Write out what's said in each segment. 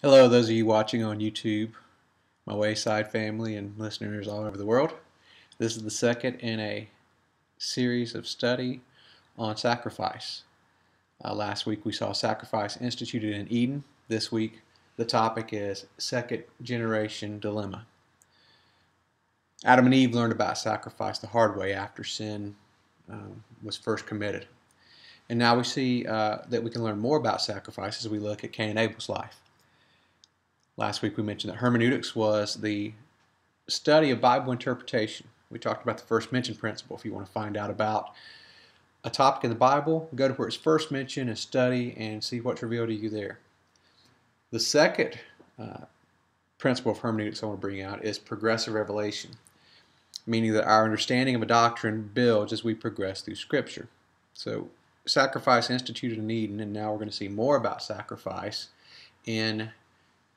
Hello, those of you watching on YouTube, my Wayside family and listeners all over the world. This is the second in a series of study on sacrifice. Last week we saw sacrifice instituted in Eden. This week the topic is second generation dilemma. Adam and Eve learned about sacrifice the hard way after sin was first committed. And now we see that we can learn more about sacrifice as we look at Cain and Abel's life. Last week we mentioned that hermeneutics was the study of Bible interpretation. We talked about the first mention principle. If you want to find out about a topic in the Bible, go to where it's first mentioned and study and see what's revealed to you there. The second principle of hermeneutics I want to bring out is progressive revelation, meaning that our understanding of a doctrine builds as we progress through Scripture. So sacrifice instituted in Eden, and now we're going to see more about sacrifice in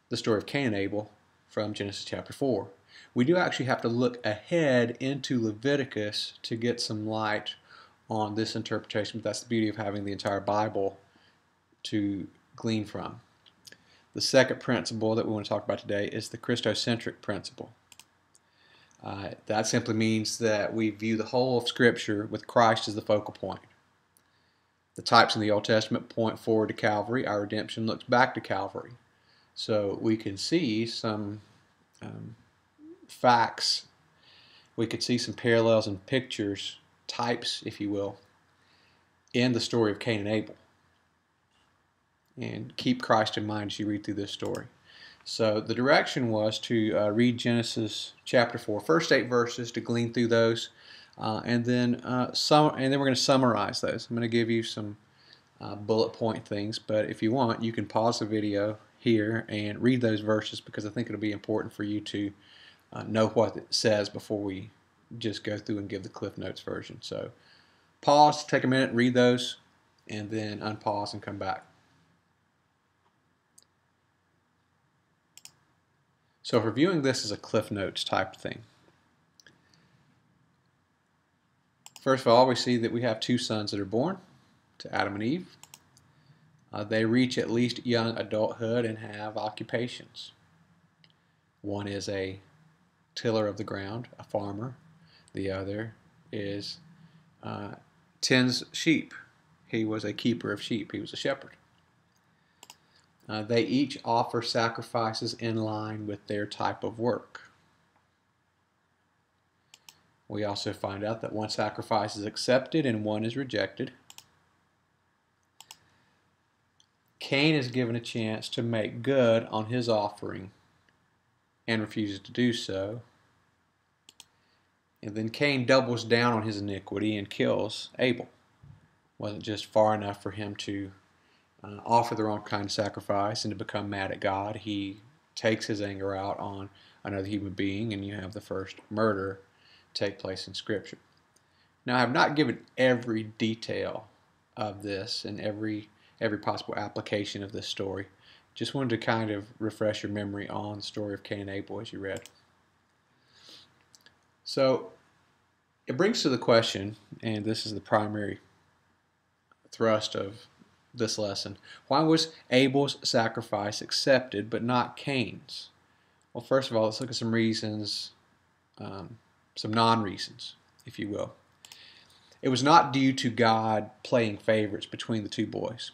the story of Cain and Abel from Genesis chapter 4. We do actually have to look ahead into Leviticus to get some light on this interpretation, but that's the beauty of having the entire Bible to glean from. The second principle that we want to talk about today is the Christocentric principle. That simply means that we view the whole of Scripture with Christ as the focal point. The types in the Old Testament point forward to Calvary. Our redemption looks back to Calvary. So we can see some facts, we could see some parallels and pictures, types, if you will, in the story of Cain and Abel. And keep Christ in mind as you read through this story. So the direction was to read Genesis chapter 4, first 8 verses, to glean through those, and then we're going to summarize those. I'm going to give you some bullet point things, but if you want, you can pause the video here and read those verses, because I think it'll be important for you to know what it says before we just go through and give the Cliff Notes version. So pause, take a minute, read those, and then unpause and come back. So if reviewing this as a Cliff Notes type thing, first of all, we see that we have two sons that are born to Adam and Eve. They reach at least young adulthood and have occupations. One is a tiller of the ground, a farmer. The other is tends sheep. He was a keeper of sheep. He was a shepherd. They each offer sacrifices in line with their type of work. We also find out that one sacrifice is accepted and one is rejected. Cain is given a chance to make good on his offering and refuses to do so. And then Cain doubles down on his iniquity and kills Abel. Wasn't just far enough for him to offer the wrong kind of sacrifice and to become mad at God. He takes his anger out on another human being, and you have the first murder take place in Scripture. Now, I have not given every detail of this and every possible application of this story. Just wanted to kind of refresh your memory on the story of Cain and Abel as you read. So it brings to the question, and this is the primary thrust of this lesson, why was Abel's sacrifice accepted but not Cain's? Well, first of all, let's look at some reasons, some non-reasons, if you will. It was not due to God playing favorites between the two boys.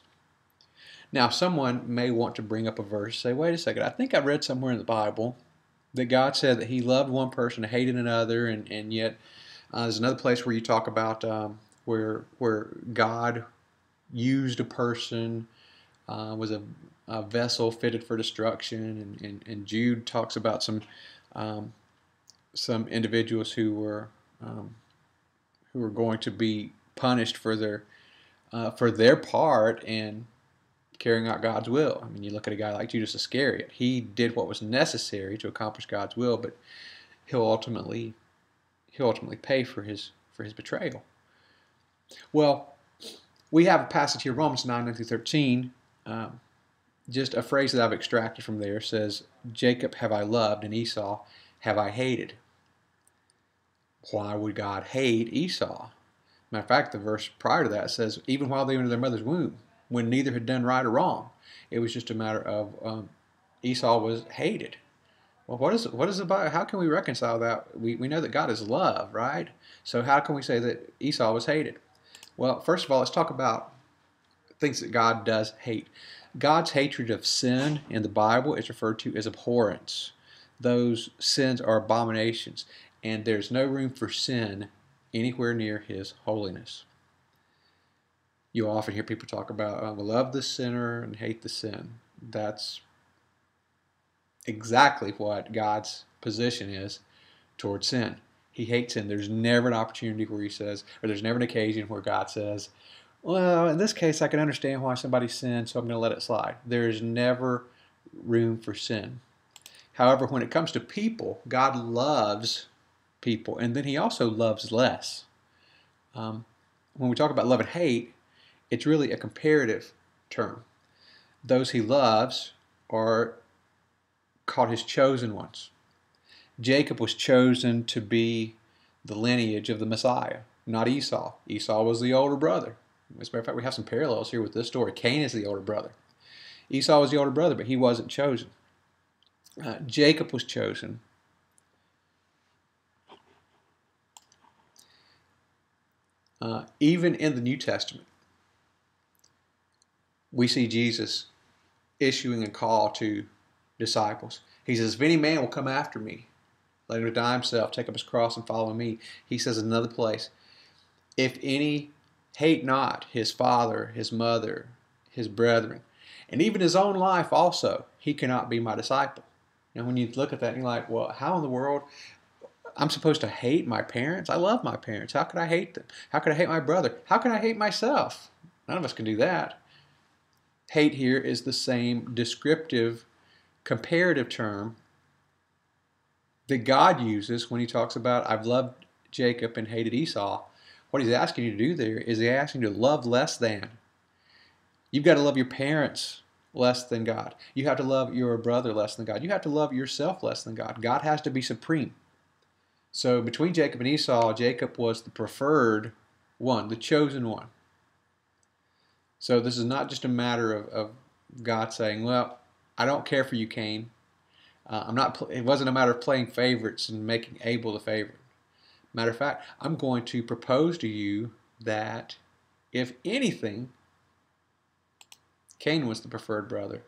Now, someone may want to bring up a verse and say, wait a second, I think I read somewhere in the Bible that God said that he loved one person, hated another, and yet there's another place where you talk about where God used a person, was a vessel fitted for destruction, and Jude talks about some individuals who were going to be punished for their part in carrying out God's will. I mean, you look at a guy like Judas Iscariot. He did what was necessary to accomplish God's will, but he'll ultimately pay for his betrayal. Well, we have a passage here, Romans 9:9-13. Just a phrase that I've extracted from there says, "Jacob have I loved, and Esau have I hated." Why would God hate Esau? Matter of fact, the verse prior to that says, even while they were in their mother's womb, when neither had done right or wrong. It was just a matter of Esau was hated. Well, what is the Bible? How can we reconcile that? We know that God is love, right? So how can we say that Esau was hated? Well, first of all, let's talk about things that God does hate. God's hatred of sin in the Bible is referred to as abhorrence. Those sins are abominations, and there's no room for sin anywhere near His holiness. You often hear people talk about, we love the sinner and hate the sin. That's exactly what God's position is towards sin. He hates sin. There's never an opportunity where He says, or there's never an occasion where God says, well, in this case, I can understand why somebody sinned, so I'm going to let it slide. There is never room for sin. However, when it comes to people, God loves people, and then He also loves less. When we talk about love and hate, it's really a comparative term. Those He loves are called His chosen ones. Jacob was chosen to be the lineage of the Messiah, not Esau. Esau was the older brother. As a matter of fact, we have some parallels here with this story. Cain is the older brother. Esau was the older brother, but he wasn't chosen. Jacob was chosen. Even in the New Testament, we see Jesus issuing a call to disciples. He says, if any man will come after me, let him deny himself, take up his cross, and follow me. He says in another place, if any hate not his father, his mother, his brethren, and even his own life also, he cannot be my disciple. Now, when you look at that, you're like, well, how in the world? I'm supposed to hate my parents? I love my parents. How could I hate them? How could I hate my brother? How could I hate myself? None of us can do that. Hate here is the same descriptive, comparative term that God uses when He talks about, I've loved Jacob and hated Esau. What He's asking you to do there is He's asking you to love less than. You've got to love your parents less than God. You have to love your brother less than God. You have to love yourself less than God. God has to be supreme. So between Jacob and Esau, Jacob was the preferred one, the chosen one. So this is not just a matter of God saying, well, I don't care for you, Cain. It wasn't a matter of playing favorites and making Abel the favorite. Matter of fact, I'm going to propose to you that if anything, Cain was the preferred brother.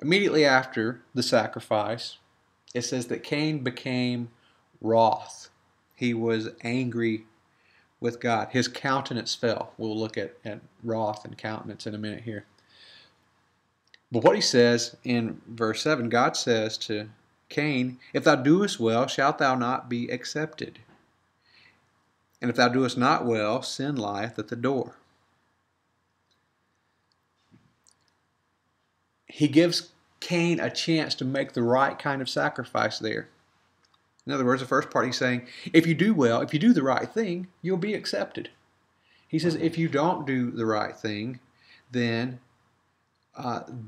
Immediately after the sacrifice, it says that Cain became wroth. He was angry with God. His countenance fell. We'll look at wrath and countenance in a minute here. But what he says in verse 7, God says to Cain, if thou doest well, shalt thou not be accepted? And if thou doest not well, sin lieth at the door. He gives Cain a chance to make the right kind of sacrifice there. In other words, the first part he's saying, if you do well, if you do the right thing, you'll be accepted. He says, if you don't do the right thing, then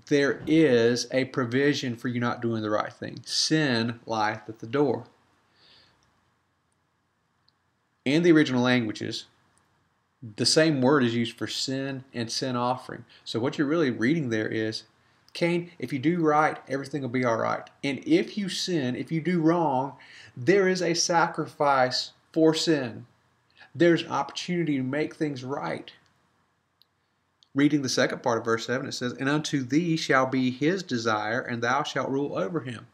there is a provision for you not doing the right thing. Sin lieth at the door. In the original languages, the same word is used for sin and sin offering. So what you're really reading there is, Cain, if you do right, everything will be all right. And if you sin, if you do wrong, there is a sacrifice for sin. There's an opportunity to make things right. Reading the second part of verse 7, it says, and unto thee shall be his desire, and thou shalt rule over him.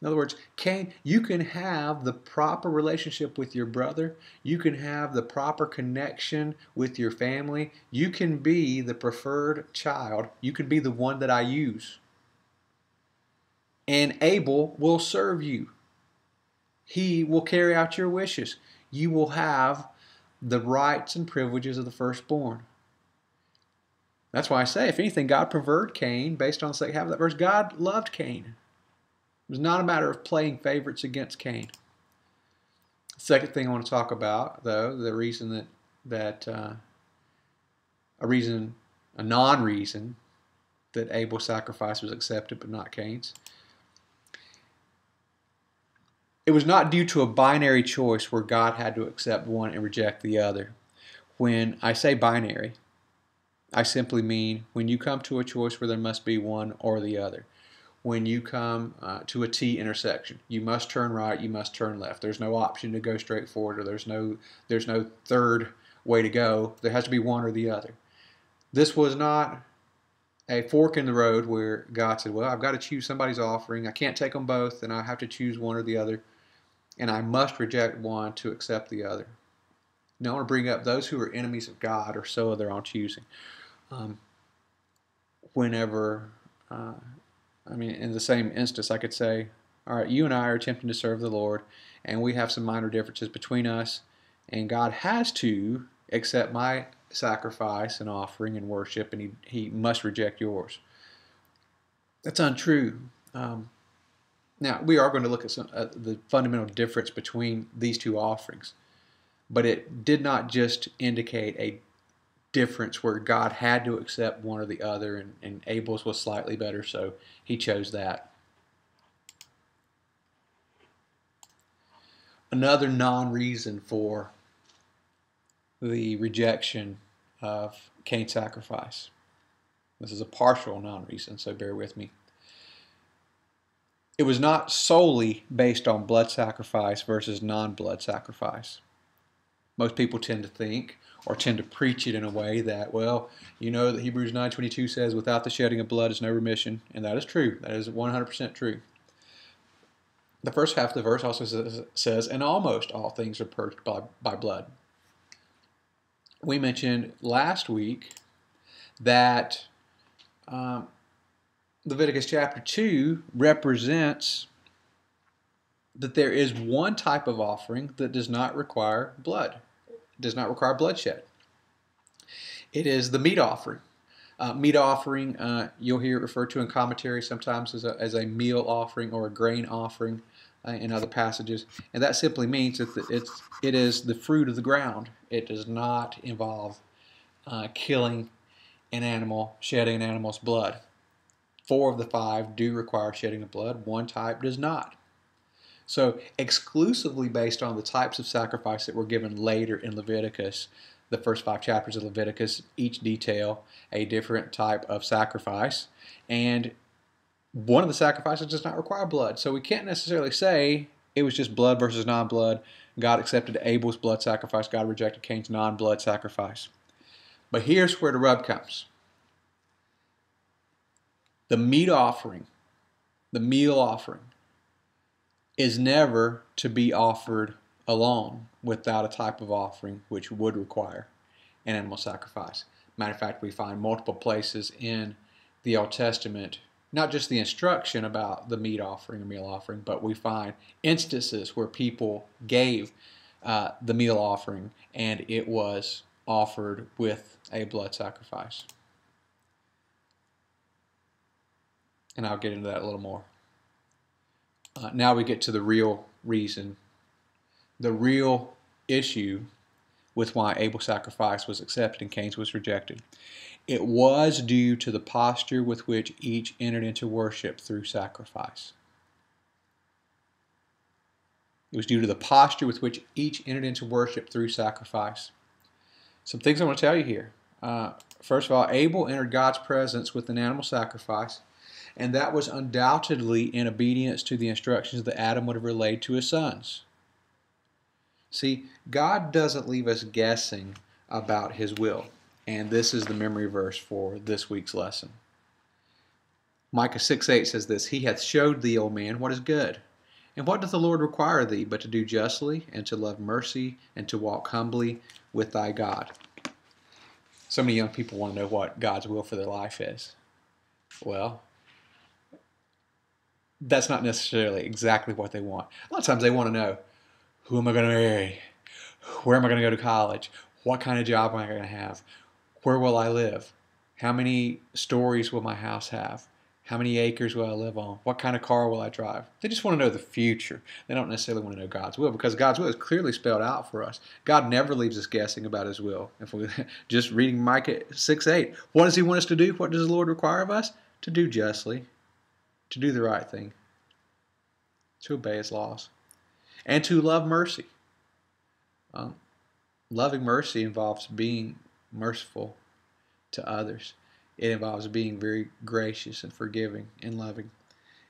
In other words, Cain, you can have the proper relationship with your brother. You can have the proper connection with your family. You can be the preferred child. You can be the one that I use. And Abel will serve you. He will carry out your wishes. You will have the rights and privileges of the firstborn. That's why I say, if anything, God preferred Cain based on the second half of that verse. God loved Cain. It was not a matter of playing favorites against Cain. Second thing I want to talk about, though, the reason a non-reason that Abel's sacrifice was accepted but not Cain's. It was not due to a binary choice where God had to accept one and reject the other. When I say binary, I simply mean when you come to a choice where there must be one or the other. When you come to a T intersection, you must turn right, you must turn left. There's no option to go straight forward, or there's no third way to go. There has to be one or the other. This was not a fork in the road where God said, well, I've got to choose somebody's offering. I can't take them both, and I have to choose one or the other, and I must reject one to accept the other. Now I want to bring up those who are enemies of God or so of their own choosing. In the same instance, I could say, all right, you and I are attempting to serve the Lord, and we have some minor differences between us, and God has to accept my sacrifice and offering and worship, and he must reject yours. That's untrue. Now, we are going to look at the fundamental difference between these two offerings, but it did not just indicate a difference where God had to accept one or the other, and Abel's was slightly better, so he chose that. Another non-reason for the rejection of Cain's sacrifice. This is a partial non-reason, so bear with me. It was not solely based on blood sacrifice versus non-blood sacrifice. Most people tend to think, or tend to preach it in a way that, well, you know that Hebrews 9:22 says, without the shedding of blood is no remission, and that is true. That is 100% true. The first half of the verse also says, and almost all things are purged by blood. We mentioned last week that Leviticus chapter 2 represents that there is one type of offering that does not require blood. Does not require bloodshed. It is the meat offering. You'll hear it referred to in commentary sometimes as a meal offering or a grain offering in other passages. And that simply means that it is the fruit of the ground. It does not involve killing an animal, shedding an animal's blood. 4 of the 5 do require shedding of blood. 1 type does not. So exclusively based on the types of sacrifice that were given later in Leviticus, the first 5 chapters of Leviticus, each detail a different type of sacrifice. And one of the sacrifices does not require blood. So we can't necessarily say it was just blood versus non-blood. God accepted Abel's blood sacrifice. God rejected Cain's non-blood sacrifice. But here's where the rub comes. The meat offering, the meal offering, is never to be offered alone without a type of offering which would require an animal sacrifice. Matter of fact, we find multiple places in the Old Testament, not just the instruction about the meat offering and meal offering, but we find instances where people gave the meal offering and it was offered with a blood sacrifice. And I'll get into that a little more. Now we get to the real reason, the real issue with why Abel's sacrifice was accepted and Cain's was rejected. It was due to the posture with which each entered into worship through sacrifice. It was due to the posture with which each entered into worship through sacrifice. Some things I want to tell you here. First of all, Abel entered God's presence with an animal sacrifice. And that was undoubtedly in obedience to the instructions that Adam would have relayed to his sons. See, God doesn't leave us guessing about His will. And this is the memory verse for this week's lesson. Micah 6:8 says this, He hath showed thee, O man, what is good. And what doth the Lord require of thee, but to do justly, and to love mercy, and to walk humbly with thy God. So many young people want to know what God's will for their life is. Well, that's not necessarily exactly what they want. A lot of times they want to know, who am I going to marry? Where am I going to go to college? What kind of job am I going to have? Where will I live? How many stories will my house have? How many acres will I live on? What kind of car will I drive? They just want to know the future. They don't necessarily want to know God's will, because God's will is clearly spelled out for us. God never leaves us guessing about His will. If we're just reading Micah 6:8, what does He want us to do? What does the Lord require of us? To do justly, to do the right thing, to obey His laws, and to love mercy. Loving mercy involves being merciful to others. It involves being very gracious and forgiving and loving.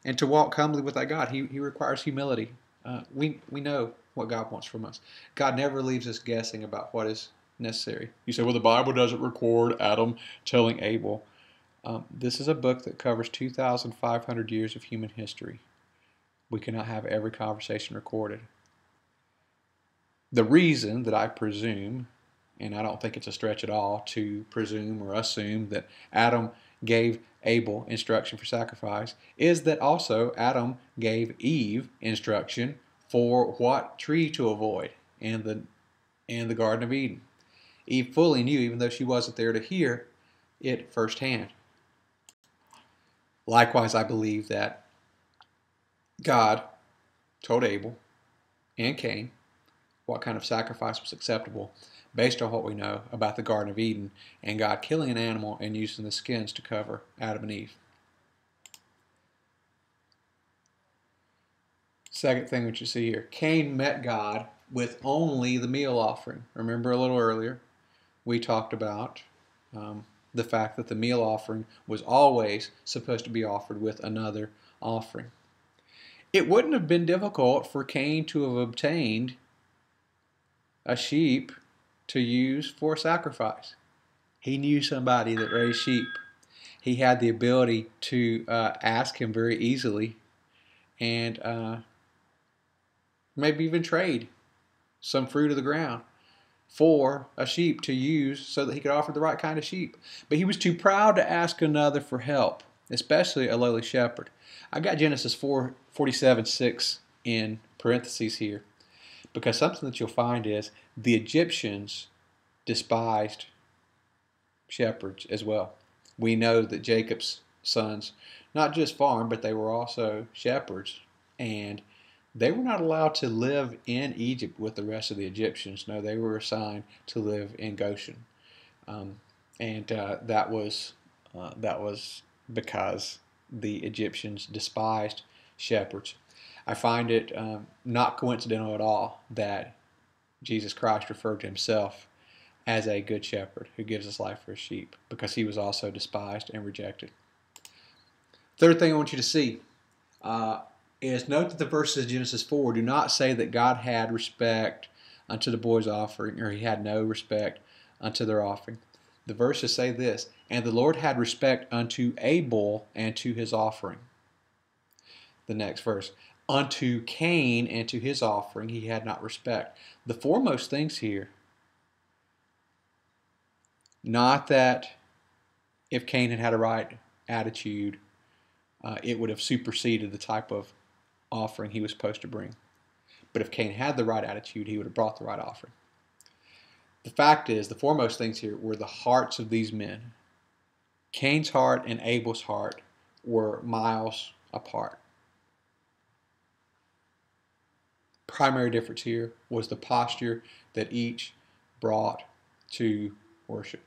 And to walk humbly with thy God. He requires humility. We know what God wants from us. God never leaves us guessing about what is necessary. You say, well, the Bible doesn't record Adam telling Abel. This is a book that covers 2,500 years of human history. We cannot have every conversation recorded. The reason that I presume, and I don't think it's a stretch at all to presume or assume that Adam gave Abel instruction for sacrifice, is that also Adam gave Eve instruction for what tree to avoid in the Garden of Eden. Eve fully knew, even though she wasn't there to hear it firsthand. Likewise, I believe that God told Abel and Cain what kind of sacrifice was acceptable based on what we know about the Garden of Eden and God killing an animal and using the skins to cover Adam and Eve. Second thing that you see here, Cain met God with only the meal offering. Remember a little earlier, we talked about the fact that the meal offering was always supposed to be offered with another offering. It wouldn't have been difficult for Cain to have obtained a sheep to use for sacrifice. He knew somebody that raised sheep. He had the ability to ask him very easily and maybe even trade some fruit of the ground for a sheep to use so that he could offer the right kind of sheep. But he was too proud to ask another for help, especially a lowly shepherd. I got Genesis 4:47-6 in parentheses here, because something that you'll find is the Egyptians despised shepherds as well. We know that Jacob's sons not just farmed, but they were also shepherds. And they were not allowed to live in Egypt with the rest of the Egyptians. No, they were assigned to live in Goshen. That was because the Egyptians despised shepherds. I find it not coincidental at all that Jesus Christ referred to himself as a good shepherd who gives his life for his sheep, because he was also despised and rejected. Third thing I want you to see is note that the verses of Genesis 4 do not say that God had respect unto the boy's offering, or he had no respect unto their offering. The verses say this, and the Lord had respect unto Abel and to his offering. The next verse, unto Cain and to his offering he had not respect. The foremost things here, not that if Cain had had a right attitude, it would have superseded the type of offering he was supposed to bring. But if Cain had the right attitude, he would have brought the right offering. The fact is, the foremost things here were the hearts of these men. Cain's heart and Abel's heart were miles apart. Primary difference here was the posture that each brought to worship.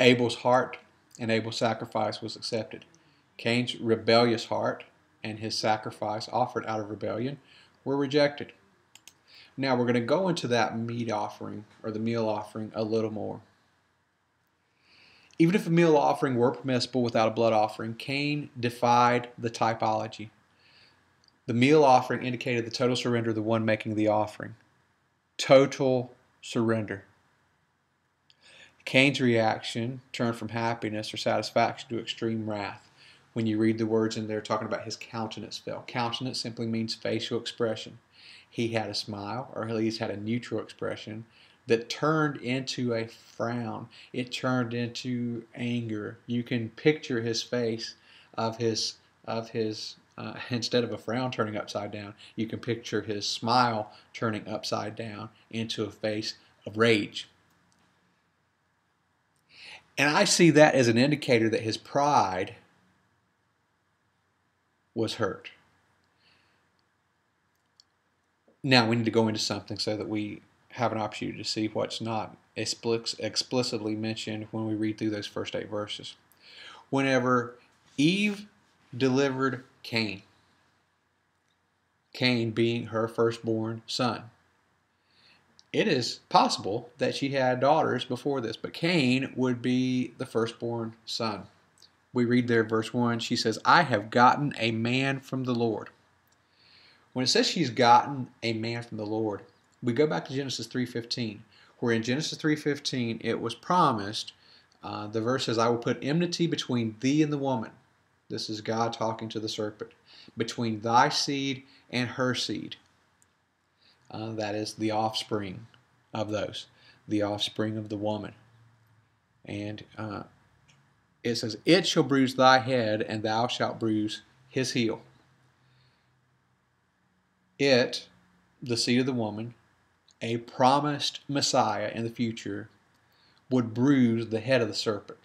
Abel's heart and Abel's sacrifice was accepted. Cain's rebellious heart and his sacrifice offered out of rebellion were rejected. Now we're going to go into that meat offering or the meal offering a little more. Even if a meal offering were permissible without a blood offering, Cain defied the typology. The meal offering indicated the total surrender of the one making the offering. Total surrender. Cain's reaction turned from happiness or satisfaction to extreme wrath. When you read the words in there talking about his countenance fell. Countenance simply means facial expression. He had a smile, or at least had a neutral expression, that turned into a frown. It turned into anger. You can picture his face instead of a frown turning upside down, you can picture his smile turning upside down into a face of rage. And I see that as an indicator that his pride was hurt. Now we need to go into something so that we have an opportunity to see what's not explicitly mentioned when we read through those first 8 verses. Whenever Eve delivered Cain, Cain being her firstborn son, It is possible that she had daughters before this, but Cain would be the firstborn son. We read there in verse 1, she says, I have gotten a man from the Lord. When it says she's gotten a man from the Lord, we go back to Genesis 3:15, where in Genesis 3:15 it was promised, the verse says, I will put enmity between thee and the woman. This is God talking to the serpent. Between thy seed and her seed. That is the offspring of those, the offspring of the woman. And it says, it shall bruise thy head, and thou shalt bruise his heel. It, the seed of the woman, a promised Messiah in the future, would bruise the head of the serpent,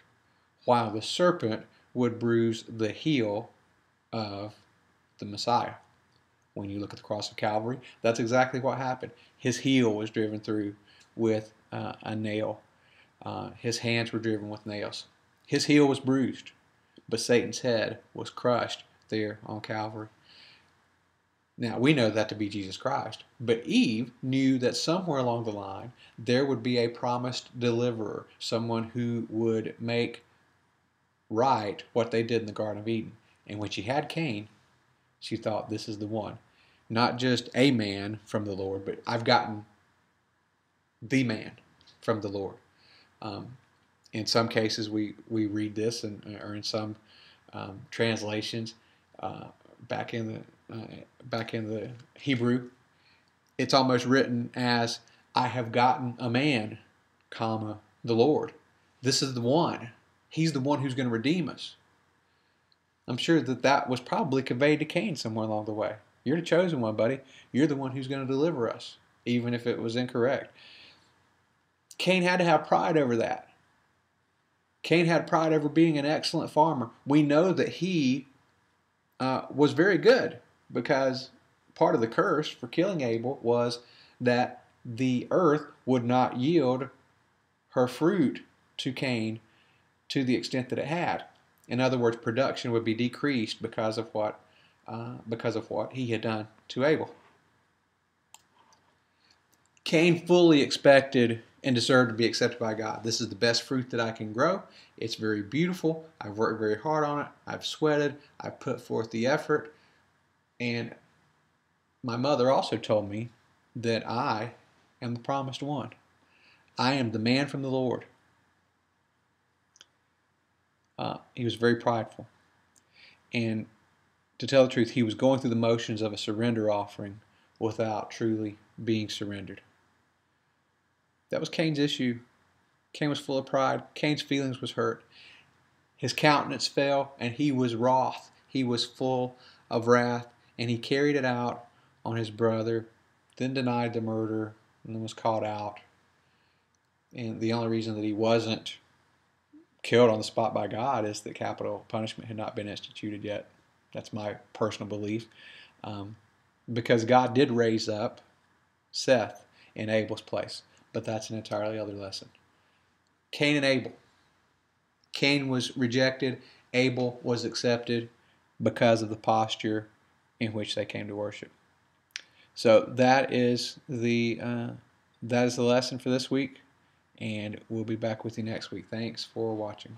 while the serpent would bruise the heel of the Messiah. When you look at the cross of Calvary, that's exactly what happened. His heel was driven through with a nail. His hands were driven with nails. His heel was bruised, but Satan's head was crushed there on Calvary. Now, we know that to be Jesus Christ, but Eve knew that somewhere along the line there would be a promised deliverer, someone who would make right what they did in the Garden of Eden. And when she had Cain, she thought, this is the one. Not just a man from the Lord, but I've gotten the man from the Lord. In some cases, we read this, or in some translations, back in the Hebrew, it's almost written as, I have gotten a man, comma, the Lord. This is the one. He's the one who's going to redeem us. I'm sure that that was probably conveyed to Cain somewhere along the way. You're the chosen one, buddy. You're the one who's going to deliver us, even if it was incorrect. Cain had to have pride over that. Cain had pride over being an excellent farmer. We know that he was very good, because part of the curse for killing Abel was that the earth would not yield her fruit to Cain to the extent that it had. In other words, production would be decreased because of what he had done to Abel. Cain fully expected and deserved to be accepted by God. This is the best fruit that I can grow. It's very beautiful. I've worked very hard on it. I've sweated. I've put forth the effort. And my mother also told me that I am the promised one. I am the man from the Lord. He was very prideful. And to tell the truth, he was going through the motions of a surrender offering without truly being surrendered. That was Cain's issue. Cain was full of pride. Cain's feelings was hurt. His countenance fell, and he was wroth. He was full of wrath, and he carried it out on his brother, then denied the murder, and then was caught out. And the only reason that he wasn't killed on the spot by God is that capital punishment had not been instituted yet. That's my personal belief. Because God did raise up Seth in Abel's place. But that's an entirely other lesson. Cain and Abel. Cain was rejected. Abel was accepted because of the posture in which they came to worship. So that is the lesson for this week. And we'll be back with you next week. Thanks for watching.